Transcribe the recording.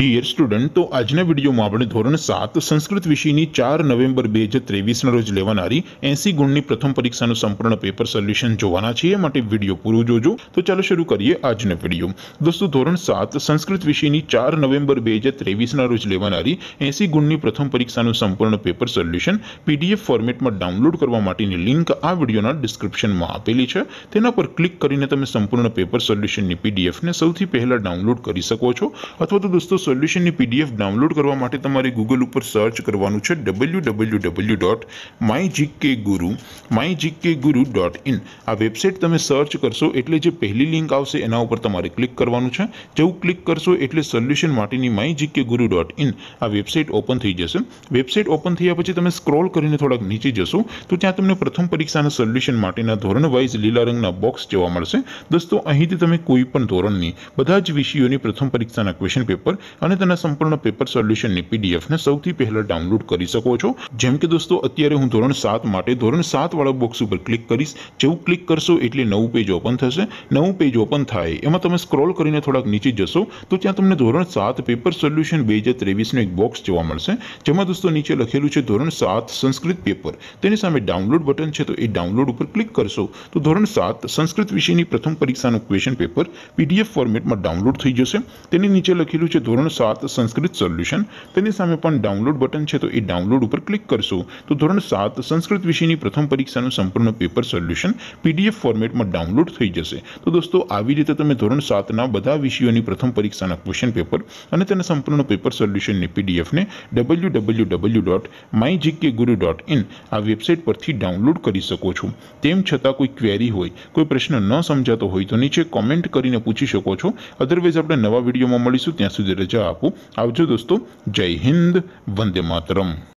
Dear student, तो आज video में आपणे धोरण 7 संस्कृत विषय की 4 नवेम्बर 2023 रोज लेवानारी 80 गुणनी प्रथम परीक्षा संपूर्ण पेपर सोल्यूशन जोवाना छीए, माटे विडियो पूरो जोजो। तो चलो शुरू करिए आजनो विडियो। दोस्तों, धोरण 7 संस्कृत विषय की 4 नवेम्बर 2023 रोज लेवानारी 80 गुणनी प्रथम परीक्षा संपूर्ण पेपर सोल्यूशन पीडीएफ फॉर्मेट में डाउनलॉड करवा माटेनी लिंक आ विडियोना डिस्क्रिप्शन में आपेली छे। तेना पर क्लिक करीने तमे संपूर्ण पेपर सोल्यूशन पीडीएफ ने सौथी पहेला डाउनलॉड करी सको छो। अथवा तो दोस्तों, सोल्यूशन पीडीएफ डाउनलॉड करवा माटे तमारे गूगल पर सर्च करवानुं छे www.mygkguru.in। आ वेबसाइट तमे सर्च करशो एटले जे पहली लिंक आवशे एना उपर तमारे क्लिक करवानुं छे। जेवुं क्लिक करशो एटले सोल्यूशन माटेनी mygkguru.in आ वेबसाइट ओपन थई जशे। वेबसाइट ओपन थया पछी तमे स्क्रॉल करीने थोड़ा नीचे जशो तो त्यां तमने प्रथम परीक्षाना सोल्यूशन माटेना धोरण वाइज लीला रंगना बॉक्स जोवा मळशे। दोस्तों, अहींथी तमे कोईपण धोरणनी बधा ज विषयोनी प्रथम परीक्षाना क्वेश्चन पेपर અને તેના સંપૂર્ણ પેપર સોલ્યુશનની પીડીએફ ને સૌથી પહેલા ડાઉનલોડ કરી શકો છો। જેમ કે દોસ્તો, અત્યારે હું ધોરણ 7 માટે ધોરણ 7 વાળા બોક્સ ઉપર ક્લિક કરીશ। જેવું ક્લિક કરશો એટલે નવું પેજ ઓપન થશે। નવું પેજ ઓપન થાય એમાં તમે સ્ક્રોલ કરીને થોડાક નીચે જશો તો ત્યાં તમને ધોરણ 7 પેપર સોલ્યુશન 2023 નું એક બોક્સ જોવા મળશે, જેમાં દોસ્તો નીચે લખેલું છે ધોરણ 7 સંસ્કૃત પેપર, તેની સામે ડાઉનલોડ બટન છે, તો એ ડાઉનલોડ ઉપર ક્લિક કરશો તો ધોરણ 7 સંસ્કૃત વિષયની પ્રથમ પરીક્ષાનું ક્વેશ્ચન પેપર પીડીએફ ફોર્મેટમાં ડાઉનલોડ થઈ જશે। તેની નીચે લખેલું છે ધોરણ 7 સંસ્કૃત સોલ્યુશન, તેની સામે પણ ડાઉનલોડ બટન છે, તો એ ડાઉનલોડ ઉપર ક્લિક કરશો તો ધોરણ 7 સંસ્કૃત વિષયની પ્રથમ પરીક્ષાનું સંપૂર્ણ પેપર સોલ્યુશન પીડીએફ ફોર્મેટમાં ડાઉનલોડ થઈ જશે। તો દોસ્તો, આવી રીતે તમે ધોરણ 7 ના બધા વિષયોની પ્રથમ પરીક્ષાના ક્વેશ્ચન પેપર અને તેના સંપૂર્ણ પેપર સોલ્યુશનની પીડીએફને www.mygkguru.in આ વેબસાઇટ પરથી ડાઉનલોડ કરી શકો છો। તેમ છતાં કોઈ ક્વેરી હોય, કોઈ પ્રશ્ન ન સમજાતો હોય તો નીચે કોમેન્ટ કરીને પૂછી શકો છો। અધરવાઇઝ આપણે નવા વિડીયોમાં મળીશું, ત્યાં સુધી રજા આપું। આવજો દોસ્તો, જય હિન્દ, વંદે માતરમ।